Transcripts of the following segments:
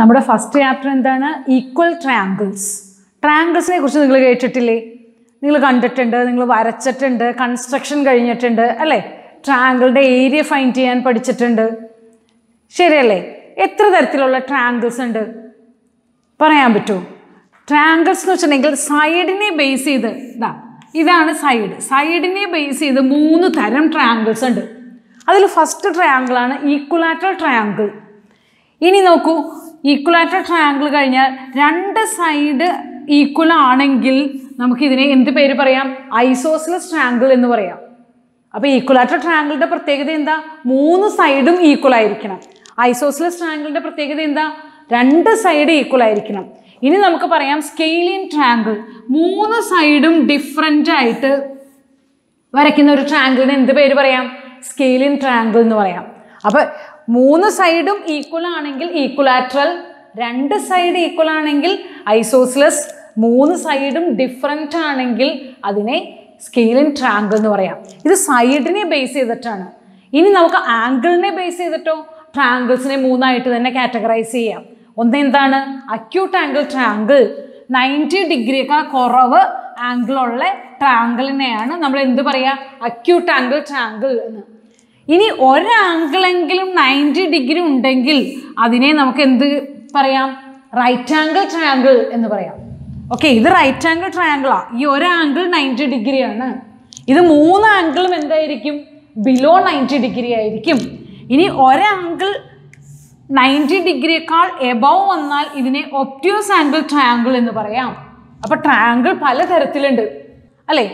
നമ്മുടെ first chapter എന്താണ്? Equal triangles. ട്രയാങ്കിൾസിനെ കുറിച്ച് നിങ്ങൾ കേട്ടിട്ടില്ലേ? നിങ്ങൾ കണ്ടിട്ടുണ്ട്, നിങ്ങൾ വരച്ചിട്ടുണ്ട്, കൺസ്ട്രക്ഷൻ കഴിഞ്ഞിട്ടുണ്ട് അല്ലേ? ട്രയാങ്കിളുടെ ഏരിയ ഫൈൻഡ് ചെയ്യാൻ പഠിച്ചിട്ടുണ്ട്, ശരിയല്ലേ? എത്ര തരത്തിലുള്ള ട്രയാങ്കിൾസ് ഉണ്ട് പറയാൻ പറ്റുമോ? ട്രയാങ്കിൾസ് എന്ന് വെച്ചിട്ടുണ്ടെങ്കിൽ സൈഡിനെ ബേസ് ചെയ്ത്, ഇതാ ഇതാണ് സൈഡ്, സൈഡിനെ ബേസ് ചെയ്ത് 3 തരം ട്രയാങ്കിൾസ് ഉണ്ട്. അതിൽ ഫസ്റ്റ് ട്രയാങ്കിളാണ് ഈക്വലാറ്ററൽ ട്രയാങ്കിൾ. ഇനി നോക്കൂ, ഈക്വലാറ്ററൽ ട്രയാങ്കിൾ കഴിഞ്ഞാൽ 2 സൈഡ് ഈക്വൽ ആണെങ്കിൽ നമുക്കിതിനെ എന്ത് പേര് പറയാം? ഐസോസിലസ് ട്രയാങ്കിൾ എന്ന് പറയാം. അപ്പോൾ ഈക്വലാറ്ററൽ ട്രയാങ്കിളുടെ പ്രത്യേകത എന്താ? 3 സൈഡും ഈക്വൽ ആയിരിക്കണം. ഐസോസിലസ് ട്രയാങ്കിളിൻ്റെ പ്രത്യേകത എന്താ? 2 സൈഡ് ഈക്വൽ ആയിരിക്കണം. ഇനി നമുക്ക് പറയാം സ്കെയിലിൻ ട്രയാങ്കിൾ. 3 സൈഡും ഡിഫറൻ്റ് ആയിട്ട് വരയ്ക്കുന്ന ഒരു ട്രയാങ്കിളിന് എന്ത് പേര് പറയാം? സ്കെയിലിൻ ട്രയാങ്കിൾ എന്ന് പറയാം. അപ്പോൾ 3 സൈഡും ഈക്വൽ ആണെങ്കിൽ ഈക്വലാറ്ററൽ, 2 സൈഡ് ഈക്വൽ ആണെങ്കിൽ ഐസോസിലസ്, 3 സൈഡും ഡിഫറൻ്റ് ആണെങ്കിൽ അതിനെ സ്കെയിലിൻ ട്രയാങ്കിൾ എന്ന് പറയാം. ഇത് സൈഡിനെ ബേസ് ചെയ്തിട്ടാണ്. ഇനി നമുക്ക് ആംഗിളിനെ ബേസ് ചെയ്തിട്ടോ ട്രയാങ്കിൾസിനെ 3 ആയിട്ട് തന്നെ കാറ്റഗറൈസ് ചെയ്യാം. ഒന്നെന്താണ്? Acute angle triangle. 90 ഡിഗ്രിയേക്കാൾ കുറവ് ആംഗിളുള്ള ട്രയാങ്കിളിനെയാണ് നമ്മൾ എന്ത് പറയുക? അക്യൂട്ട് ആംഗിൾ ട്രയാങ്കിൾ എന്ന്. ഇനി ഒരാംഗിളെങ്കിലും 90 ഡിഗ്രി ഉണ്ടെങ്കിൽ അതിനെ നമുക്ക് എന്ത് പറയാം? റൈറ്റ് ആംഗിൾ ട്രയാങ്കിൾ എന്ന് പറയാം. ഓക്കെ, ഇത് റൈറ്റ് ആംഗിൾ ട്രയാങ്കിളാണ്. ഈ ഒരാംഗിൾ 90 ഡിഗ്രിയാണ്. ഇത് 3 ആംഗിളും എന്തായിരിക്കും? ബിലോ 90 ഡിഗ്രി ആയിരിക്കും. ഇനി ഒരാംഗിൾ 90 ഡിഗ്രിയേക്കാൾ എബവ് വന്നാൽ ഇതിനെ ഒബ്റ്റ്യൂസ് ആംഗിൾ ട്രയാങ്കിൾ എന്ന് പറയാം. അപ്പോൾ ട്രയാങ്കിൾ പല തരത്തിലുണ്ട് അല്ലേ?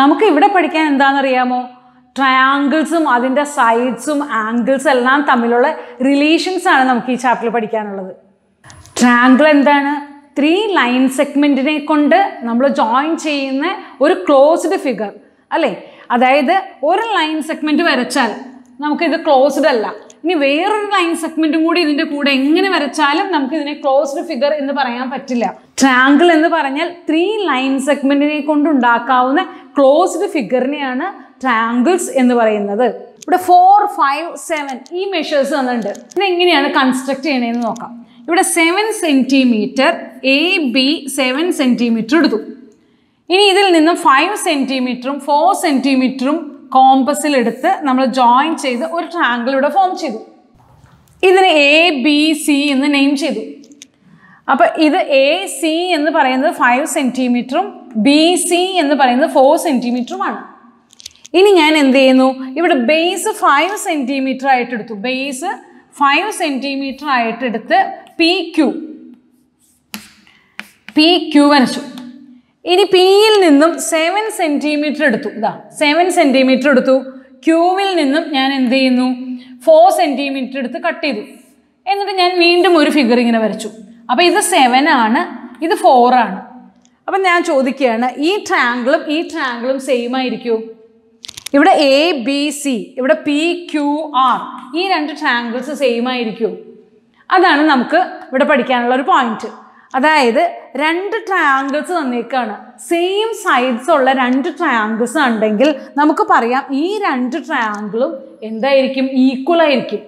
നമുക്ക് ഇവിടെ പഠിക്കാൻ എന്താണെന്നറിയാമോ? ട്രയാങ്കിൾസും അതിൻ്റെ സൈഡ്സും ആംഗിൾസും എല്ലാം തമ്മിലുള്ള റിലേഷൻസാണ് നമുക്ക് ഈ ചാപ്റ്ററിൽ പഠിക്കാനുള്ളത്. ട്രയാങ്കിൾ എന്താണ്? 3 ലൈൻ സെഗ്മെൻറ്റിനെ കൊണ്ട് നമ്മൾ ജോയിൻ ചെയ്യുന്ന ഒരു ക്ലോസ്ഡ് ഫിഗർ അല്ലേ? അതായത് ഒരു ലൈൻ സെഗ്മെൻറ്റ് വരച്ചാൽ നമുക്കിത് ക്ലോസ്ഡ് അല്ല. ഇനി വേറൊരു ലൈൻ സെഗ്മെൻറ്റും കൂടി ഇതിൻ്റെ കൂടെ എങ്ങനെ വരച്ചാലും നമുക്കിതിനെ ക്ലോസ്ഡ് ഫിഗർ എന്ന് പറയാൻ പറ്റില്ല. ട്രയാങ്കിൾ എന്ന് പറഞ്ഞാൽ 3 ലൈൻ സെഗ്മെൻറ്റിനെ കൊണ്ടുണ്ടാക്കാവുന്ന ക്ലോസ്ഡ് ഫിഗറിനെയാണ് ട്രയാങ്കിൾസ് എന്ന് പറയുന്നത്. ഇവിടെ 4, 5, 7 ഈ മെഷേഴ്സ് തന്നിട്ടുണ്ട്. ഇതെങ്ങനെയാണ് കൺസ്ട്രക്ട് ചെയ്യണതെന്ന് നോക്കാം. ഇവിടെ 7 സെൻറ്റിമീറ്റർ, AB 7 സെൻറ്റിമീറ്റർ എടുത്തു. ഇനി ഇതിൽ നിന്നും 5 സെൻറ്റിമീറ്ററും 4 സെൻറ്റിമീറ്ററും കോമ്പസിൽ എടുത്ത് നമ്മൾ ജോയിൻ ചെയ്ത് ഒരു ട്രയാങ്കിൾ ഇവിടെ ഫോം ചെയ്തു. ഇതിന് ABC എന്ന് നെയിം ചെയ്തു. അപ്പം ഇത് AC എന്ന് പറയുന്നത് 5 സെൻറ്റിമീറ്ററും BC എന്ന് പറയുന്നത് 4 സെൻറ്റിമീറ്ററുമാണ്. ഇനി ഞാൻ എന്ത് ചെയ്യുന്നു? ഇവിടെ ബേസ് 5 സെൻറ്റിമീറ്റർ ആയിട്ട് എടുത്തു. ബേസ് 5 സെൻറ്റിമീറ്റർ ആയിട്ട് എടുത്ത് PQ വരച്ചു. ഇനി പിയിൽ നിന്നും 7 സെൻറ്റിമീറ്റർ എടുത്തു. ഇതാ 7 സെൻറ്റിമീറ്റർ എടുത്തു. ക്യൂവിൽ നിന്നും ഞാൻ എന്ത് ചെയ്യുന്നു? 4 സെൻറ്റിമീറ്റർ എടുത്ത് കട്ട് ചെയ്തു. എന്നിട്ട് ഞാൻ വീണ്ടും ഒരു ഫിഗർ ഇങ്ങനെ വരച്ചു. അപ്പോൾ ഇത് 7 ആണ്, ഇത് 4 ആണ്. അപ്പം ഞാൻ ചോദിക്കുകയാണ്, ഈ ട്രയാങ്കിളും ഈ ട്രയാങ്കിളും സെയിം ആയിരിക്കും? ഇവിടെ ABC, ഇവിടെ PQR, ഈ 2 ട്രയാങ്കിൾസ് സെയിം ആയിരിക്കും? അതാണ് നമുക്ക് ഇവിടെ പഠിക്കാനുള്ള ഒരു പോയിന്റ്. അതായത് 2 ട്രയാങ്കിൾസ് തന്നേക്കാണ്. സെയിം സൈഡ്സ് ഉള്ള 2 ട്രയാങ്കിൾസ് ഉണ്ടെങ്കിൽ നമുക്ക് പറയാം ഈ 2 ട്രയാങ്കിളും എന്തായിരിക്കും? ഈക്വൽ ആയിരിക്കും,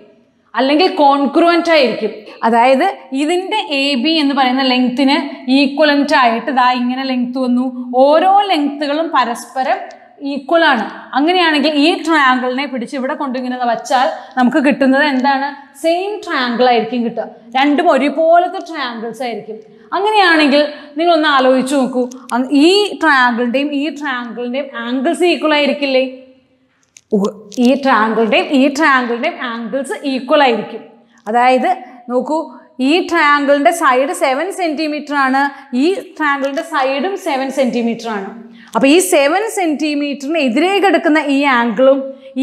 അല്ലെങ്കിൽ കോൺക്രുവൻ്റ് ആയിരിക്കും. അതായത് ഇതിൻ്റെ AB എന്ന് പറയുന്ന ലെങ്ത്തിന് ഈക്വലൻ്റ് ആയിട്ട് ഇതാ ഇങ്ങനെ ലെങ്ത്ത് വന്നു. ഓരോ ലെങ്ത്തുകളും പരസ്പരം ഈക്വലാണ്. അങ്ങനെയാണെങ്കിൽ ഈ ട്രയാങ്കിളിനെ പിടിച്ച് ഇവിടെ കൊണ്ടിങ്ങനെ വച്ചാൽ നമുക്ക് കിട്ടുന്നത് എന്താണ്? സെയിം ട്രയാങ്കിൾ ആയിരിക്കും കിട്ടുക. 2 ഒരുപോലത്തെ ട്രയാങ്കിൾസ് ആയിരിക്കും. അങ്ങനെയാണെങ്കിൽ നിങ്ങളൊന്ന് ആലോചിച്ച് നോക്കൂ, ഈ ട്രയാങ്കിളിൻ്റെയും ഈ ട്രയാങ്കിളിൻ്റെയും ആംഗിൾസ് ഈക്വൽ ആയിരിക്കില്ലേ? ഈ ട്രയാങ്കിളിൻ്റെയും ഈ ട്രയാങ്കിളിൻ്റെയും ആംഗിൾസ് ഈക്വൽ ആയിരിക്കും. അതായത് നോക്കൂ, ഈ ട്രയാങ്കിളിൻ്റെ സൈഡ് 7 സെൻറ്റിമീറ്റർ ആണ്, ഈ ട്രയാങ്കിളിൻ്റെ സൈഡും 7 സെൻറ്റിമീറ്റർ ആണ്. അപ്പോൾ ഈ 7 സെൻറ്റിമീറ്ററിന് എതിരെ കിടക്കുന്ന ഈ ആംഗിളും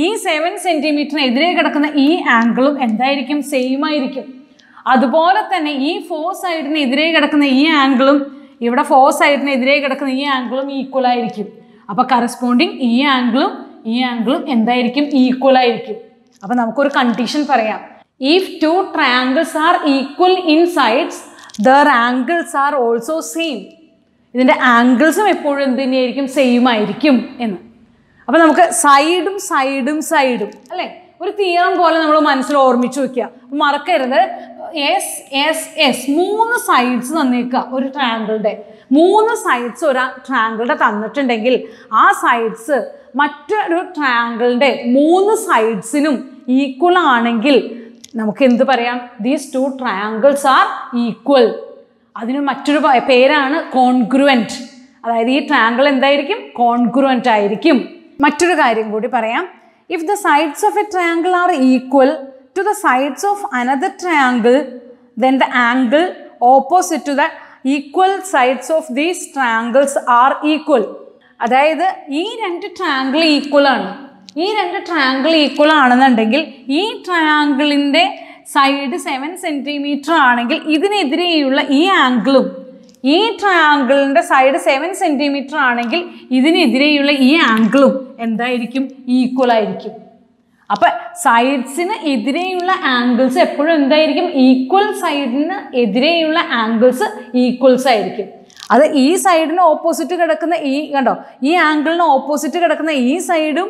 ഈ 7 സെൻറ്റിമീറ്ററിന് എതിരെ കിടക്കുന്ന ഈ ആംഗിളും എന്തായിരിക്കും? സെയിം ആയിരിക്കും. അതുപോലെ തന്നെ ഈ 4 സൈഡിന് എതിരെ കിടക്കുന്ന ഈ ആംഗിളും ഇവിടെ 4 സൈഡിന് എതിരെ കിടക്കുന്ന ഈ ആംഗിളും ഈക്വൽ ആയിരിക്കും. അപ്പോൾ കറസ്പോണ്ടിങ് ഈ ആംഗിളും എന്തായിരിക്കും? ഈക്വൽ ആയിരിക്കും. അപ്പോൾ നമുക്കൊരു കണ്ടീഷൻ പറയാം. If 2 triangles are equal in sides, their angles are also same. ഇതിൻ്റെ ആംഗിൾസും എപ്പോഴും എന്ത് തന്നെയായിരിക്കും? സെയിം ആയിരിക്കും എന്ന്. അപ്പോൾ നമുക്ക് സൈഡും സൈഡും സൈഡും അല്ലേ ഒരു തിയറം പോലെ നമ്മൾ മനസ്സിൽ ഓർമ്മിച്ച് വയ്ക്കുക. മറക്കരുത്, S, S, S. Moon sides nanika or triangle day. Moon sides or triangle that our sides matter triangle day. Moon sides inum equal anangil. Namukindu parayam. These two triangles are equal. Adinu matter pair congruent. That is triangle and the congruent ayirikim. Matter gairing body parayam. If the sides of a triangle are equal to the sides of another triangle, then the angle opposite to the equal sides of these triangles are equal. That is, this two triangle is equal. This triangle is side 7 cm. This angle is side 7 cm. This angle is equal. Appa sides in edreyulla angles eppozhum endayirikkum equal side in edreyulla angles equal side irikkum adu ee side in opposite kedakkuna ee kando ee angle in opposite kedakkuna ee side um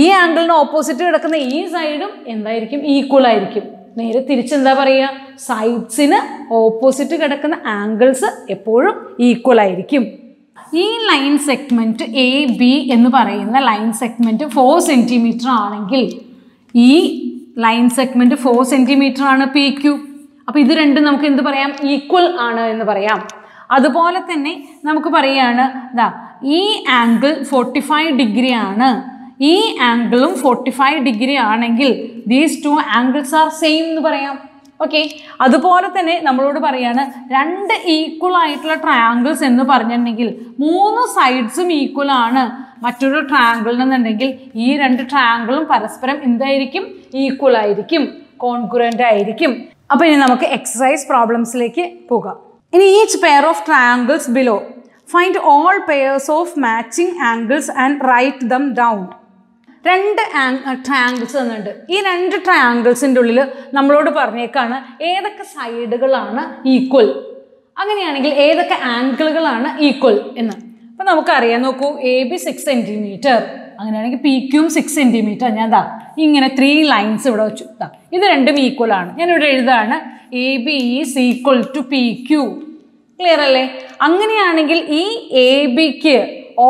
ee angle in opposite kedakkuna ee side um endayirikkum equal aayirikkum നേരെ തിരിച്ചെന്താ പറയുക സൈഡ്സിന് opposite കിടക്കുന്ന angles എപ്പോഴും equal ആയിരിക്കും. This line segment AB ennu parayunna line segment 4 cm aanengil ee line segment 4 cm aanu PQ. Appo idu rendu namukku endu parayam equal aanu ennu parayam. Adupole thenne namukku parayana da ee angle 45 degree aanu ee angle 45 degree aanengil these two angles are same ennu parayam. Okay, adupole thane nammalodu parayana rendu equal aayittulla triangles ennu paranjennengil moonu sides um equal aanu mattoru triangle ennundengil ee rendu triangle um parasparam endayirikkum equal aayirikkum congruent aayirikkum. Appo ini namukku exercise problems like poga. In each pair of triangles below find all pairs of matching angles and write them down. Rendu triangles ennuണ്ട്. ഈ രണ്ട് ട്രയാംഗിൾസിന്റെ ഉള്ളിൽ നമ്മളോട് പറഞ്ഞേക്കാണ് ഏതൊക്കെ സൈഡുകളാണ് equal, അങ്ങനെയാണെങ്കിൽ ഏതൊക്കെ ആംഗിളുകളാണ് equal എന്ന്. അപ്പോൾ നമുക്കറിയാം, നോക്കൂ, AB 6 സെന്റിമീറ്റർ, അങ്ങനെയാണെങ്കിൽ PQയും 6 സെന്റിമീറ്റർ. ഞാൻ ദാ ഇങ്ങനെ 3 ലൈൻസ് ഇവിടെ വെച്ചു. ദാ ഇത് രണ്ടും ഈക്വൽ ആണ്. ഞാൻ ഇവിടെ എഴുതാണ് AB is equal to PQ. Clear അല്ലേ? അങ്ങനെയാണെങ്കിൽ ഈ AB ക്ക്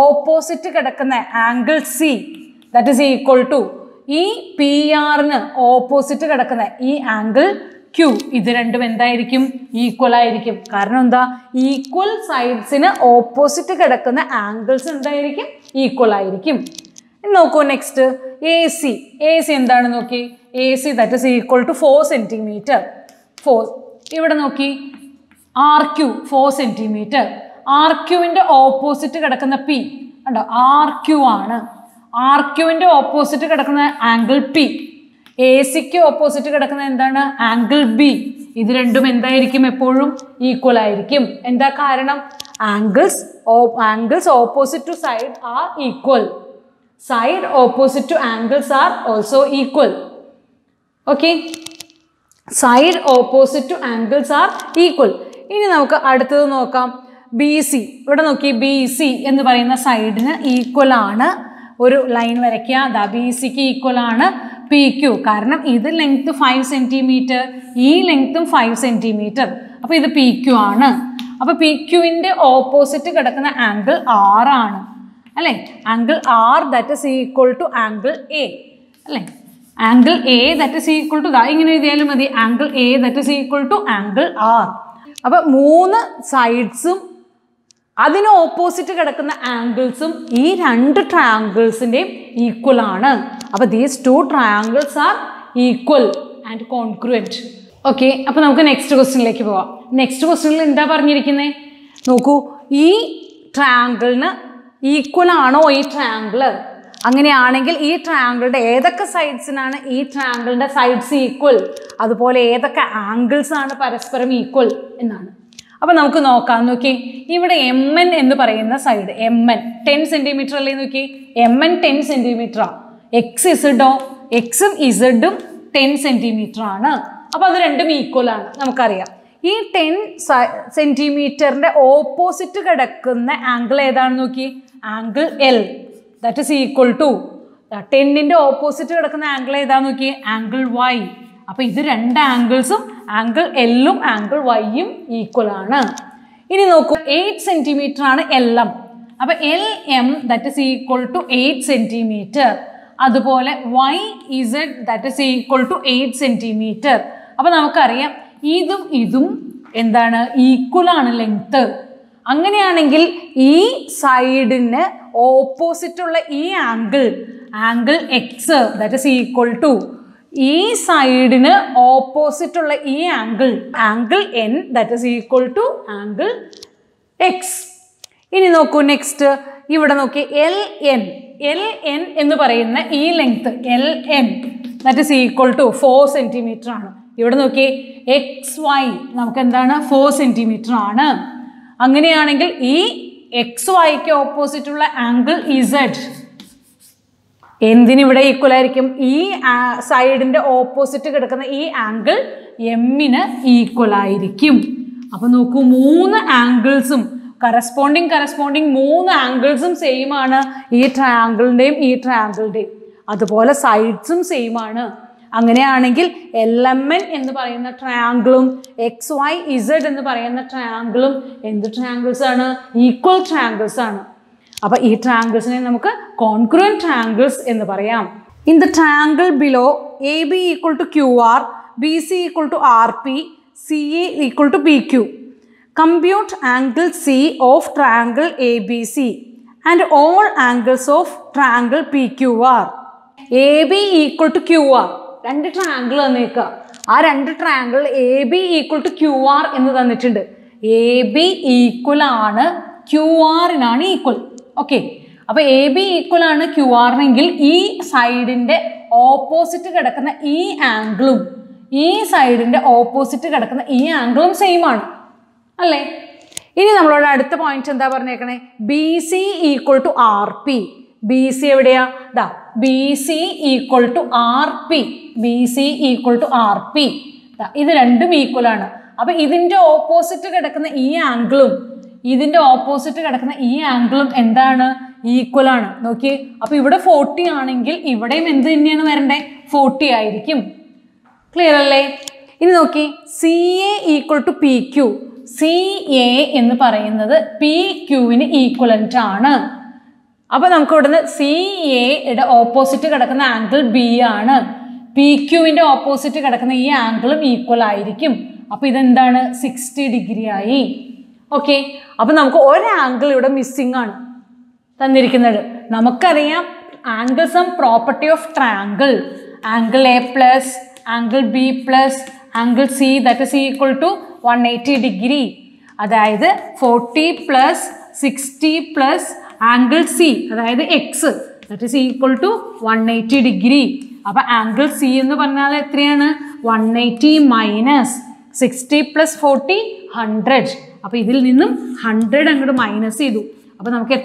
ഓപ്പോസിറ്റ് കിടക്കുന്ന angle C, that is equal to E PR nu opposite kadakkuna E angle Q. Idu rendu endayirikkum equal aayirikkum. Karanam endha equal sides nu opposite kadakkuna angles endayirikkum equal aayirikkum. Nokku next AC. AC endanu nokki. AC that is equal to 4 cm. 4. Ivide nokki RQ 4 cm. RQ inde opposite kadakkuna P. Anda RQ aanu. RQ ന്റെ opposite കിടക്കുന്ന angle P, A സിക്ക് opposite കിടക്കുന്ന എന്താണ് angle B. ഇത് രണ്ടും എന്തായിരിക്കും? എപ്പോഴും equal ആയിരിക്കും. എന്താ കാരണം? Angles opposite to side are equal, side opposite to angles are also equal. Okay, side opposite to angles are equal. ഇനി നമുക്ക് അടുത്തത് നോക്കാം. ബി സി, ഇവിടെ നോക്കി, ബി സി എന്ന് പറയുന്ന സൈഡിന് ഈക്വൽ ആണ്. ഒരു ലൈൻ വരയ്ക്കുക. ദാ ബി സിക്ക് ഈക്വൽ ആണ് പി ക്യു. കാരണം ഇത് ലെങ്ത് 5 സെൻറ്റിമീറ്റർ, ഈ ലെങ്ത്തും 5 സെൻറ്റിമീറ്റർ. അപ്പോൾ ഇത് പി ക്യു ആണ്. അപ്പോൾ പി ക്യുവിൻ്റെ ഓപ്പോസിറ്റ് കിടക്കുന്ന ആംഗിൾ ആർ ആണ്, അല്ലേ? Angle R that is equal to angle A, അല്ലേ? Angle A that is equal to, ദാ ഇങ്ങനെ എഴുതിയാലും മതി, angle A that is equal to angle R. അപ്പോൾ മൂന്ന് സൈഡ്സും അതിന് ഓപ്പോസിറ്റ് കിടക്കുന്ന ആംഗിൾസും ഈ രണ്ട് ട്രയാംഗിൾസിൻ്റെയും ഈക്വൽ ആണ്. അപ്പോൾ these two triangles are equal and congruent. Okay, അപ്പോൾ നമുക്ക് നെക്സ്റ്റ് ക്വസ്റ്റ്യനിലേക്ക് പോവാം. നെക്സ്റ്റ് ക്വസ്റ്റ്യനിൽ എന്താ പറഞ്ഞിരിക്കുന്നത് നോക്കൂ. ഈ ട്രയാംഗിളിന് ഈക്വൽ ആണോ ഈ ട്രയാംഗിൾ? അങ്ങനെയാണെങ്കിൽ ഈ ട്രയാംഗിളുടെ ഏതൊക്കെ സൈഡ്സിനാണ് ഈ ട്രയാംഗിളിൻ്റെ സൈഡ്സ് ഈക്വൽ, അതുപോലെ ഏതൊക്കെ ആംഗിൾസ് ആണ് പരസ്പരം ഈക്വൽ എന്നാണ്. അപ്പോൾ നമുക്ക് നോക്കാം. നോക്കി, ഇവിടെ എം എൻ എന്ന് പറയുന്ന സൈഡ്, എം എൻ 10 സെൻറ്റിമീറ്റർ അല്ലേ? നോക്കി, എം എൻ 10 സെൻറ്റിമീറ്ററാണ്. എക്സ് ഇസഡോ, എക്സും ഇസഡും 10 സെൻറ്റിമീറ്ററാണ്. അപ്പോൾ അത് രണ്ടും ഈക്വൽ ആണ്. നമുക്കറിയാം, ഈ 10 സെൻറ്റിമീറ്ററിൻ്റെ ഓപ്പോസിറ്റ് കിടക്കുന്ന ആംഗിൾ ഏതാണ്? നോക്കി, angle L that is equal to, 10ൻ്റെ ഓപ്പോസിറ്റ് കിടക്കുന്ന ആംഗിൾ ഏതാണ്? നോക്കി, angle Y. So, these two angles, angle L and angle Y equal. Now, 8 cm is LM. So, LM that is equal to 8 cm. That is YZ that is equal to 8 cm. So, this is equal length. E side opposite E angle, angle X that is equal to E side in opposite E angle, angle N that is equal to angle X. Next, LN. LN is E length, LN that is equal to 4 cm. XY 4 cm. Angane E XY opposite angle Z. Endini ivide equal aayirikkum ee side inde opposite kedakkana ee angle M ine equal aayirikkum. Appo nokku moonu angles corresponding moonu angles same aanu ee triangle indeyum ee triangle indeyum adupole sides same aanu. Angane LMN ennu parayunna triangle XYZ ennu parayunna triangle endu triangles aanu equal triangles aanu. Now, these triangles are congruent triangles. In the triangle below, AB equal to QR, BC equal to RP, CA equal to PQ. Compute angle C of triangle ABC and all angles of triangle PQR. AB equal to QR. Two triangles. That triangle AB equal to QR. AB equal to QR equal. Okay, so AB equal to QR angle, E side inde opposite E angle, E side inde opposite E angle same aanu. Alle ini nammaloda adutha point endha parneyekane BC equal to RP. BC evideya da BC equal to RP. BC equal to RP da idu rendum equal aanu. Appo idinte opposite kedakkuna E angle, this opposite E angle is equal. Okay? So, here 40 here 40. Clear? Now, CA equal to PQ. CA is PQ is equal. Now, CA is opposite angle B. PQ is opposite E angle is equal. Now, this is 60 degree. Okay, now we have one angle missing. Angle sum property of triangle. Angle A plus, angle B plus, angle C that is equal to 180 degree. That is 40 plus 60 plus angle C that is X that is equal to 180 degree. Now angle C is 180 minus 60 plus 40 100. So, this is 100 minus. So, we have 80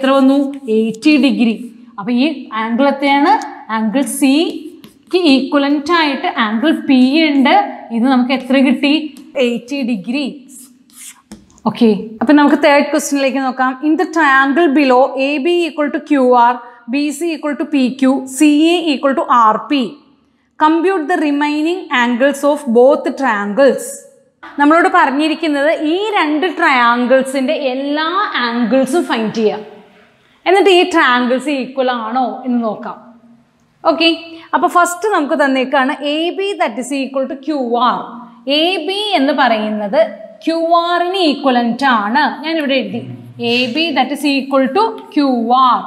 degree. So, this angle is angle C equivalent to angle P. And this is 80 degrees. Okay. So, we have the third question. In the triangle below, AB equal to QR, BC equal to PQ, CA equal to RP. Compute the remaining angles of both triangles. We will find these two triangles find these triangles equal. Okay, so first we will find AB that is equal to QR. AB is QR equivalent. AB that is equal to QR.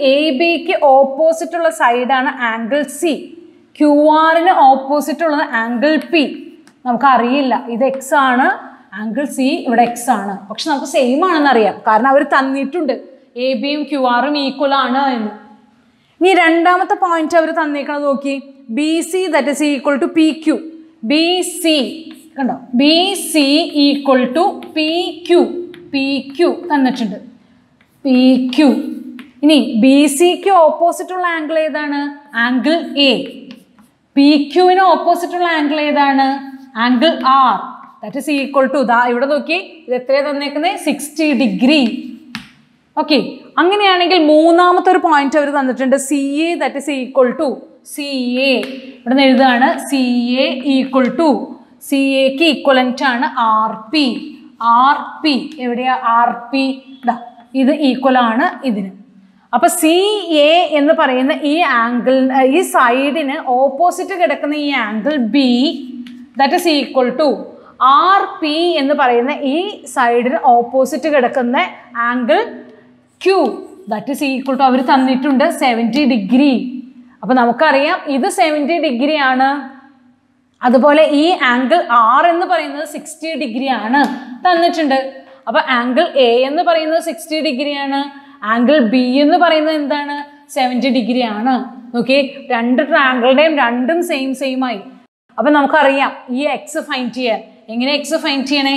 AB is opposite side angle C. QR is opposite angle P. We will know this is X, angle C is X. But we will same because AB and QR are equal. We will point BC that is equal to PQ. BC equal to PQ. BC is opposite angle. Angle A. PQ is opposite angle. Angle R that is equal to the 60 degree. Okay, angle 3rd point CA that is equal to CA. ഇവിടുന്ന് എഴുതാണ് CA equal to CA ക്ക് equivalent ആണ് RP. RP എവിടെയാ RP? ദാ ഇത് equal ആണ് ഇതിന്. അപ്പോൾ CA എന്ന് പറയുന്ന ഈ ആംഗിൾ ഈ സൈഡിനെ ഓപ്പോസിറ്റ് കിടക്കുന്ന ഈ angle B that is equal to RP എന്ന് പറയുന്ന ഈ സൈഡിന് ഓപ്പോസിറ്റ് കിടക്കുന്ന angle Q that is equal to അവർ തന്നിട്ടുണ്ട് 70 ഡിഗ്രി. അപ്പോൾ നമുക്കറിയാം ഇത് 70 ഡിഗ്രി ആണ്. അതുപോലെ ഈ ആംഗിൾ R എന്ന് പറയുന്നത് 60 ഡിഗ്രി ആണ് തന്നിട്ടുണ്ട്. അപ്പോൾ ആംഗിൾ A എന്ന് പറയുന്നത് 60 ഡിഗ്രി ആണ്. ആംഗിൾ B എന്ന് പറയുന്നത് എന്താണ്? 70 ഡിഗ്രി ആണ്. ഓക്കേ, രണ്ട് ട്രയാംഗിളുടെയും രണ്ടും സെയിം ആയി. അപ്പോൾ നമുക്കറിയാം ഈ എക്സ് ഫൈൻഡ് ചെയ്യാൻ എങ്ങനെ എക്സ് ഫൈൻഡ് ചെയ്യണേ?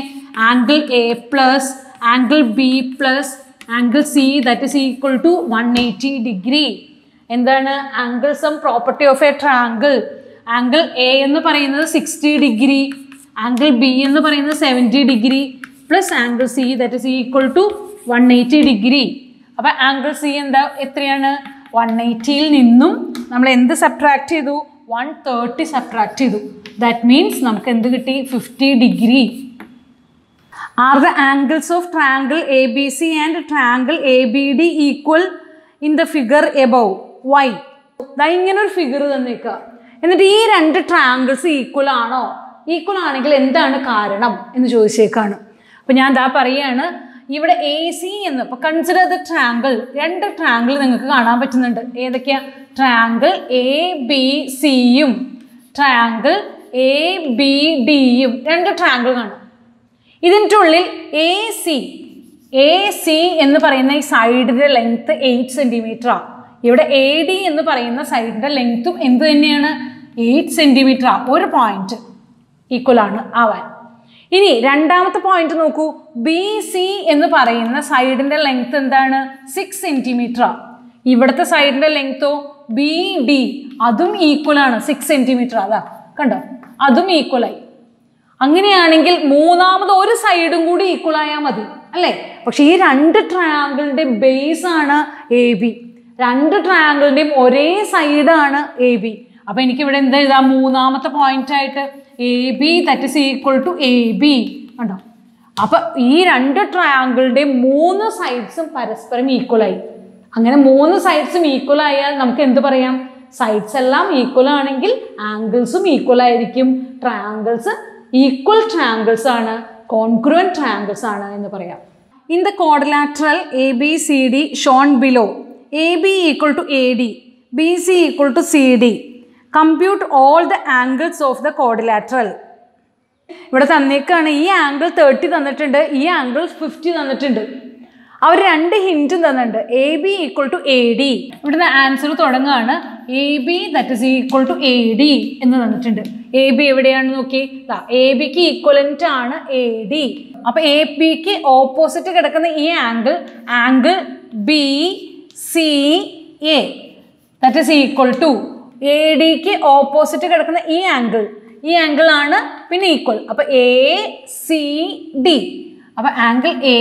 Angle A plus angle B plus angle C that is equal to 180 degree. എന്താണ് angle sum property of a triangle? Angle A എന്ന് പറയുന്നത് 60 ഡിഗ്രി, ആംഗിൾ ബി എന്ന് പറയുന്നത് 70 degree plus angle C that is equal to 180 degree. അപ്പോൾ angle C എന്താ എത്രയാണ്? 180ൽ നിന്നും നമ്മൾ എന്ത് സബ്ട്രാക്ട് ചെയ്തു? 130 സബ്ട്രാക്ട് ചെയ്തു. ദാറ്റ് മീൻസ് നമുക്ക് എന്ത് കിട്ടി? 50 degree. Are the angles of triangle A B C and triangle A B D equal in the figure above? Why? ഇങ്ങനൊരു ഫിഗർ തന്നേക്കുക, എന്നിട്ട് ഈ രണ്ട് ട്രയാംഗിൾസ് ഈക്വൽ ആണോ? ഈക്വൽ ആണെങ്കിൽ എന്താണ് കാരണം എന്ന് ചോദിച്ചേക്കാണ്. അപ്പം ഞാൻ ദാ പറയാണ്, ഇവിടെ എ സി എന്ന് ഇപ്പോൾ കൺസിഡർ ദ ട്രയാംഗിൾ, രണ്ട് ട്രയാംഗിൾ നിങ്ങൾക്ക് കാണാൻ പറ്റുന്നുണ്ട്. ഏതൊക്കെയാ? ട്രയാംഗിൾ എ ബി സിയും ട്രയാംഗിൾ എ ബി ഡിയും, രണ്ട് ട്രയാംഗിൾ കാണാം. ഇതിൻ്റെ ഉള്ളിൽ എ സി എന്ന് പറയുന്ന ഈ സൈഡിൻ്റെ ലെങ്ത്ത് 8 സെൻറ്റിമീറ്ററാണ്. ഇവിടെ എ ഡി എന്ന് പറയുന്ന സൈഡിൻ്റെ ലെങ്ത്തും എന്ത് തന്നെയാണ്? 8 സെൻറ്റിമീറ്ററാണ്. ഒരു പോയിന്റ് ഈക്വലാണ് ആവാൻ. ഇനി രണ്ടാമത്തെ പോയിന്റ് നോക്കൂ, ബി സി എന്ന് പറയുന്ന സൈഡിൻ്റെ ലെങ്ത്ത് എന്താണ്? 6 സെൻറ്റിമീറ്ററാണ്. ഇവിടുത്തെ സൈഡിൻ്റെ ലെങ്ത്തോ? ബി ഡി, അതും ഈക്വലാണ്, 6 സെൻറ്റിമീറ്റർ. അതാ കണ്ടോ, അതും ഈക്വലായി. അങ്ങനെയാണെങ്കിൽ മൂന്നാമത് ഒരു സൈഡും കൂടി ഈക്വലായാൽ മതി അല്ലേ? പക്ഷെ ഈ രണ്ട് ട്രയാംഗിളിൻ്റെ ബേസ് ആണ് എ ബി. രണ്ട് ട്രയാംഗിളിൻ്റെയും ഒരേ സൈഡാണ് എ ബി. അപ്പം എനിക്കിവിടെ എന്താ എഴുതാ? മൂന്നാമത്തെ പോയിന്റായിട്ട് A B that is equal to A B. കണ്ടോ, അപ്പം ഈ രണ്ട് ട്രയാംഗിളിൻ്റെ മൂന്ന് സൈഡ്സും പരസ്പരം ഈക്വലായി. അങ്ങനെ മൂന്ന് സൈഡ്സും ഈക്വൽ ആയാൽ നമുക്ക് എന്ത് പറയാം? സൈഡ്സ് എല്ലാം ഈക്വൽ ആണെങ്കിൽ ആംഗിൾസും ഈക്വൽ ആയിരിക്കും. ട്രയാംഗിൾസ് ഈക്വൽ ട്രയാംഗിൾസ് ആണ്, കോൺക്രൂവൻറ്റ് ട്രയാംഗിൾസ് ആണ് എന്ന് പറയാം. In the quadrilateral A B C D shown below, A B equal to A D, B C equal to C D, compute all the angles of the quadrilateral. ഇവിടെ തന്നേക്കാണ് ഈ angle 30 തന്നിട്ടുണ്ട്, ഈ angle 50 തന്നിട്ടുണ്ട്. അവർ രണ്ട് ഹിൻറ്റും തന്നിട്ടുണ്ട്. A B equal to A D, ഇവിടുന്ന് ആൻസർ തുടങ്ങുകയാണ് A B that is equal to A D എന്ന് തന്നിട്ടുണ്ട്. എ ബി എവിടെയാണ് നോക്കി? എ ബിക്ക് ഈക്വലൻ്റ് ആണ് എ ഡി. അപ്പം എ ബിക്ക് ഓപ്പോസിറ്റ് കിടക്കുന്ന ഈ angle angle B C A that is equal to A ഡിക്ക് ഓപ്പോസിറ്റ് കിടക്കുന്ന ഈ ആംഗിൾ ആണ് പിന്നെ ഈക്വൽ. അപ്പം എ സി ഡി, അപ്പം ആംഗിൾ എ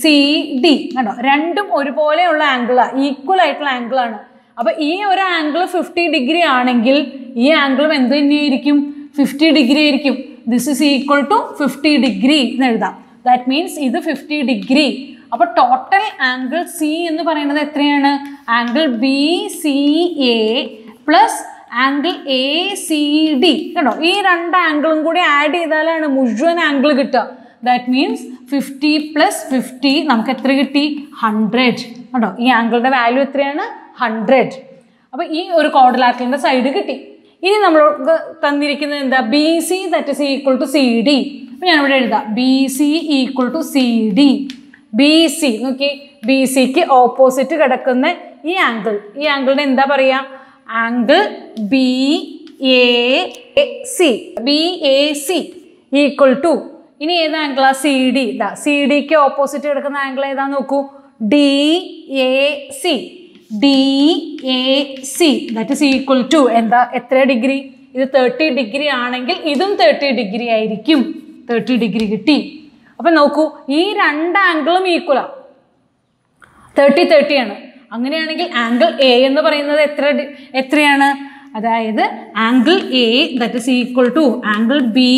സി ഡി കണ്ടോ, രണ്ടും ഒരുപോലെയുള്ള ആംഗിളാണ്, ഈക്വൽ ആയിട്ടുള്ള ആംഗിളാണ്. അപ്പം ഈ ഒരു ആംഗിൾ 50 ഡിഗ്രി ആണെങ്കിൽ ഈ ആംഗിളും എന്ത് തന്നെയായിരിക്കും? 50 ഡിഗ്രി ആയിരിക്കും. This is equal to 50 degree എന്ന് എഴുതാം. ദാറ്റ് മീൻസ് ഇത് 50 ഡിഗ്രി. അപ്പോൾ ടോട്ടൽ ആംഗിൾ സി എന്ന് പറയുന്നത് എത്രയാണ്? Angle B C A plus angle A C D. കണ്ടോ, ഈ രണ്ട് ആംഗിളും കൂടി ആഡ് ചെയ്താലാണ് മുഴുവൻ ആംഗിൾ കിട്ടുക. ദാറ്റ് മീൻസ് 50 + 50 നമുക്ക് എത്ര കിട്ടി? 100. കേട്ടോ, ഈ ആംഗിളുടെ വാല്യൂ എത്രയാണ്? 100. അപ്പോൾ ഈ ഒരു ക്വാഡ്രിലാറ്ററിൻ്റെ സൈഡ് കിട്ടി. ഇനി നമ്മൾക്ക് തന്നിരിക്കുന്നത് എന്താ? B C that is equal to C D. അപ്പോൾ ഞാനിവിടെ എഴുതാം B C equal to C D. B C നോക്കി, ബി സിക്ക് ഓപ്പോസിറ്റ് കിടക്കുന്ന ഈ ആംഗിൾ, ഈ ആംഗിളിനെ എന്താ പറയുക? Angle B A C, B A C equal to. ഇനി ഏത് ആംഗിളാ? C D. ഇതാ സി ഡിക്ക് ഓപ്പോസിറ്റ് കിടക്കുന്ന ആംഗിൾ ഏതാ നോക്കൂ? D A C, D A C that is equal to എന്താ? എത്ര ഡിഗ്രി? ഇത് 30 ഡിഗ്രി ആണെങ്കിൽ ഇതും 30 ഡിഗ്രി ആയിരിക്കും. 30 ഡിഗ്രി കിട്ടി. അപ്പം നോക്കൂ, ഈ രണ്ട് ആംഗിളും ഈക്വലാണ്, 30 ആണ്. അങ്ങനെയാണെങ്കിൽ ആംഗിൾ എ എന്ന് പറയുന്നത് എത്രയാണ്? അതായത് angle A that is equal to angle B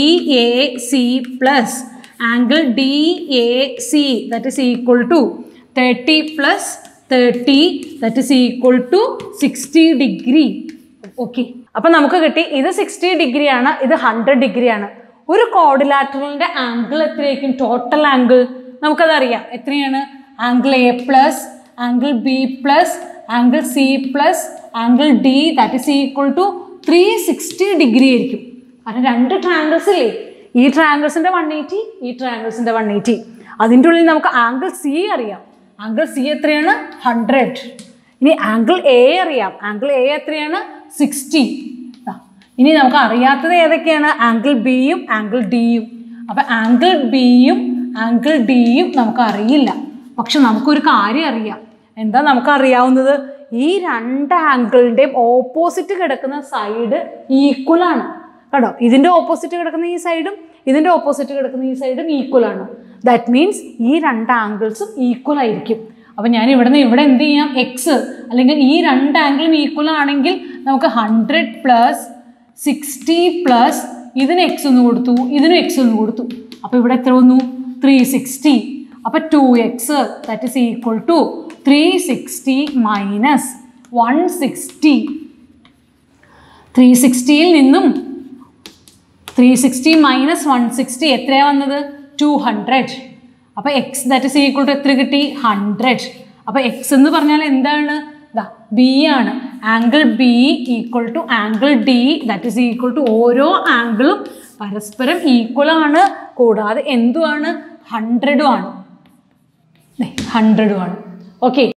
A C plus angle D A C that is equal to 30 plus 30 that is equal to 60 degree. Okay, അപ്പോൾ നമുക്ക് കിട്ടി ഇത് 60 ഡിഗ്രിയാണ്, ഇത് 100 ഡിഗ്രിയാണ്. ഒരു കോർഡിലാറ്ററലിൻ്റെ ആംഗിൾ എത്രയായിരിക്കും? ടോട്ടൽ ആംഗിൾ നമുക്കതറിയാം എത്രയാണ്. Angle A plus angle B plus angle C plus angle D that is equal to 360 degree ആയിരിക്കും. കാരണം രണ്ട് ട്രയാങ്കിൾസ് ഇല്ലേ, ഈ ട്രയാങ്കിൾസിൻ്റെ 180, ഈ ട്രയാങ്കിൾസിൻ്റെ 180. അതിൻ്റെ ഉള്ളിൽ നമുക്ക് ആംഗിൾ സി അറിയാം, ആംഗിൾ സി എത്രയാണ്? 100. ഇനി ആംഗിൾ എ അറിയാം, ആംഗിൾ എ എത്രയാണ്? 60. ഇനി നമുക്ക് അറിയാത്തത് ഏതൊക്കെയാണ്? ആംഗിൾ ബിയും ആംഗിൾ ഡിയും. അപ്പം ആംഗിൾ ബിയും ആംഗിൾ ഡിയും നമുക്ക് അറിയില്ല, പക്ഷെ നമുക്കൊരു കാര്യം അറിയാം. എന്താ നമുക്കറിയാവുന്നത്? ഈ രണ്ട് ആംഗിളിൻ്റെയും ഓപ്പോസിറ്റ് കിടക്കുന്ന സൈഡ് ഈക്വലാണ് കേട്ടോ. ഇതിൻ്റെ ഓപ്പോസിറ്റ് കിടക്കുന്ന ഈ സൈഡും ഇതിൻ്റെ ഓപ്പോസിറ്റ് കിടക്കുന്ന ഈ സൈഡും ഈക്വലാണ്. ദാറ്റ് മീൻസ് ഈ രണ്ട് ആംഗിൾസും ഈക്വൽ ആയിരിക്കും. അപ്പം ഞാൻ ഇവിടുന്ന് ഇവിടെ എന്ത് ചെയ്യാം? എക്സ് അല്ലെങ്കിൽ ഈ രണ്ട് ആംഗിളും ഈക്വൽ ആണെങ്കിൽ നമുക്ക് 100 പ്ലസ് 60 പ്ലസ് ഇതിന് എക്സ് ഒന്ന് കൊടുത്തു, ഇതിനും എക്സ് ഒന്ന് കൊടുത്തു. അപ്പോൾ ഇവിടെ എത്ര വന്നു? 360. അപ്പോൾ 2x that is equal to 360 minus 160. 360യിൽ നിന്നും 360 മൈനസ് 160 എത്രയാണ് വന്നത്? 200. അപ്പോൾ X that is equal to എത്ര കിട്ടി? 100. അപ്പോൾ എക്സ് എന്ന് പറഞ്ഞാൽ എന്താണ്? ദാ ബി ആണ്. Angle B equal to angle D that is equal to ഓരോ ആംഗിളും പരസ്പരം ഈക്വലാണ്, കൂടാതെ എന്തുമാണ്? 100 ആണ്. 100 ആണ്. ഓക്കെ.